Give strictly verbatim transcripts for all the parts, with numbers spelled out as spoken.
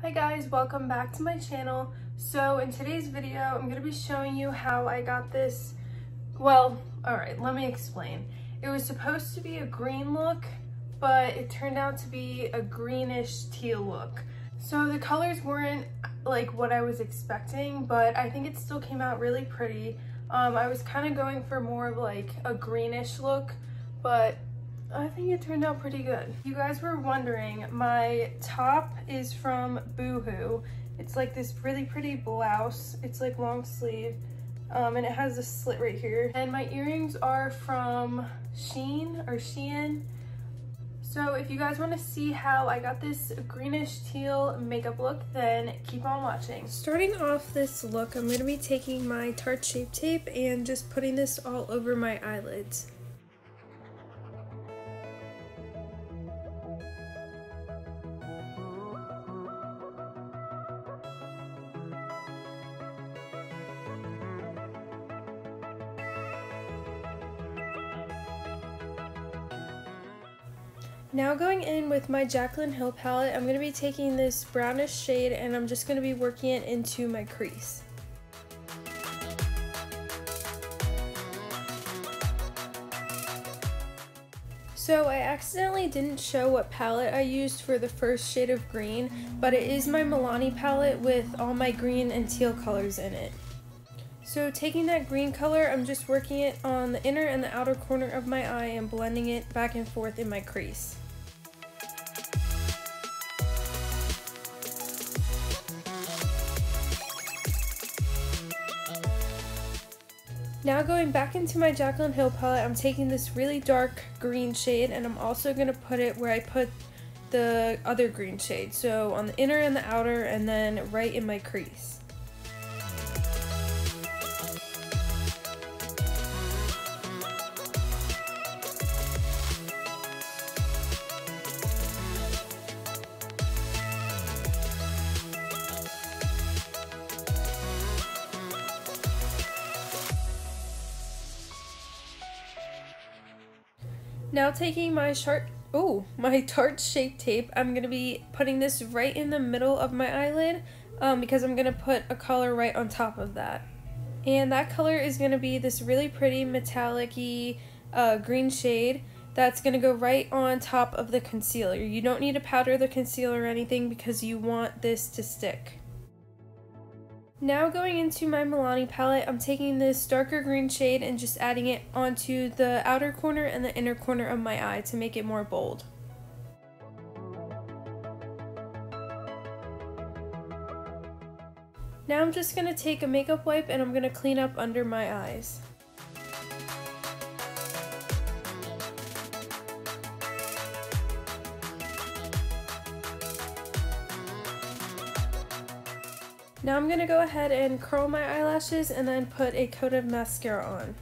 Hi guys, welcome back to my channel. So in today's video, I'm gonna be showing you how I got this. Well, all right, let me explain. It was supposed to be a green look, but it turned out to be a greenish teal look. So the colors weren't like what I was expecting, but I think it still came out really pretty. Um, I was kind of going for more of like a greenish look, but I think it turned out pretty good. You guys were wondering, my top is from Boohoo. It's like this really pretty blouse. It's like long sleeve, um, and it has a slit right here. And my earrings are from Shein or Shein. So if you guys want to see how I got this greenish teal makeup look, then keep on watching. Starting off this look, I'm going to be taking my Tarte Shape Tape and just putting this all over my eyelids. Now going in with my Jaclyn Hill palette, I'm going to be taking this brownish shade and I'm just going to be working it into my crease. So I accidentally didn't show what palette I used for the first shade of green, but it is my Milani palette with all my green and teal colors in it. So taking that green color, I'm just working it on the inner and the outer corner of my eye and blending it back and forth in my crease. Now going back into my Jaclyn Hill palette, I'm taking this really dark green shade and I'm also going to put it where I put the other green shade. So on the inner and the outer and then right in my crease. Now taking my sharp, oh, my Tarte Shape Tape, I'm going to be putting this right in the middle of my eyelid um, because I'm going to put a color right on top of that. And that color is going to be this really pretty metallic-y uh, green shade that's going to go right on top of the concealer. You don't need to powder the concealer or anything because you want this to stick. Now going into my Milani palette, I'm taking this darker green shade and just adding it onto the outer corner and the inner corner of my eye to make it more bold. Now I'm just going to take a makeup wipe and I'm going to clean up under my eyes. Now I'm going to go ahead and curl my eyelashes and then put a coat of mascara on.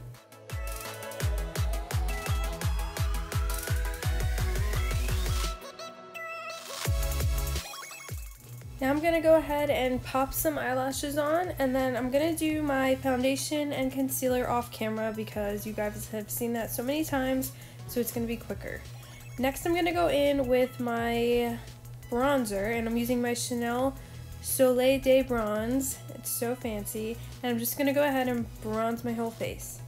Now I'm going to go ahead and pop some eyelashes on, and then I'm going to do my foundation and concealer off camera because you guys have seen that so many times, so it's going to be quicker. Next I'm going to go in with my bronzer, and I'm using my Chanel Soleil Day Bronze. It's so fancy, and I'm just gonna go ahead and bronze my whole face.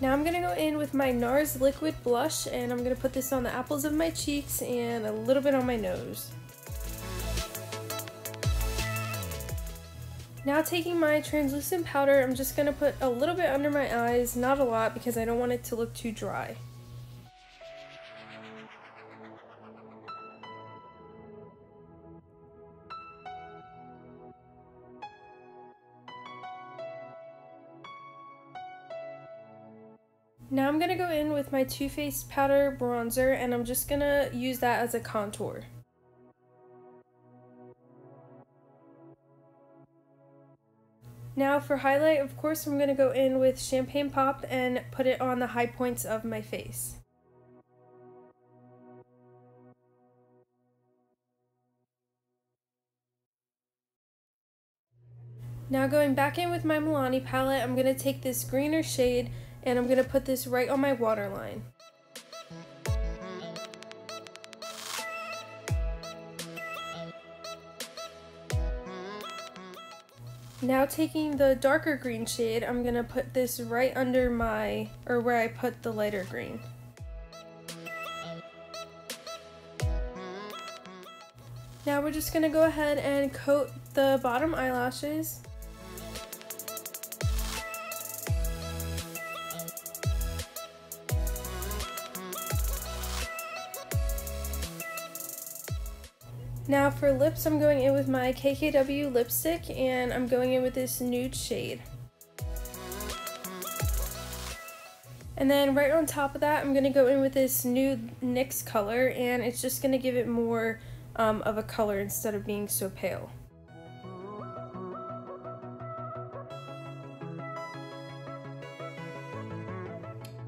Now I'm gonna go in with my NARS liquid blush, and I'm gonna put this on the apples of my cheeks and a little bit on my nose. Now taking my translucent powder, I'm just gonna put a little bit under my eyes, not a lot because I don't want it to look too dry. Now I'm going to go in with my Too Faced powder bronzer, and I'm just going to use that as a contour. Now for highlight, of course, I'm going to go in with Champagne Pop and put it on the high points of my face. Now going back in with my Milani palette, I'm going to take this greener shade and I'm going to put this right on my waterline. Now taking the darker green shade, I'm gonna put this right under my, or where I put the lighter green. Now we're just gonna go ahead and coat the bottom eyelashes. Now for lips, I'm going in with my K K W lipstick, and I'm going in with this nude shade. And then right on top of that, I'm going to go in with this nude NYX color, and it's just going to give it more um, of a color instead of being so pale.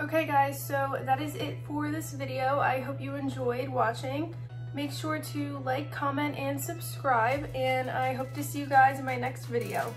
Okay guys, so that is it for this video. I hope you enjoyed watching. Make sure to like, comment, and subscribe, and I hope to see you guys in my next video.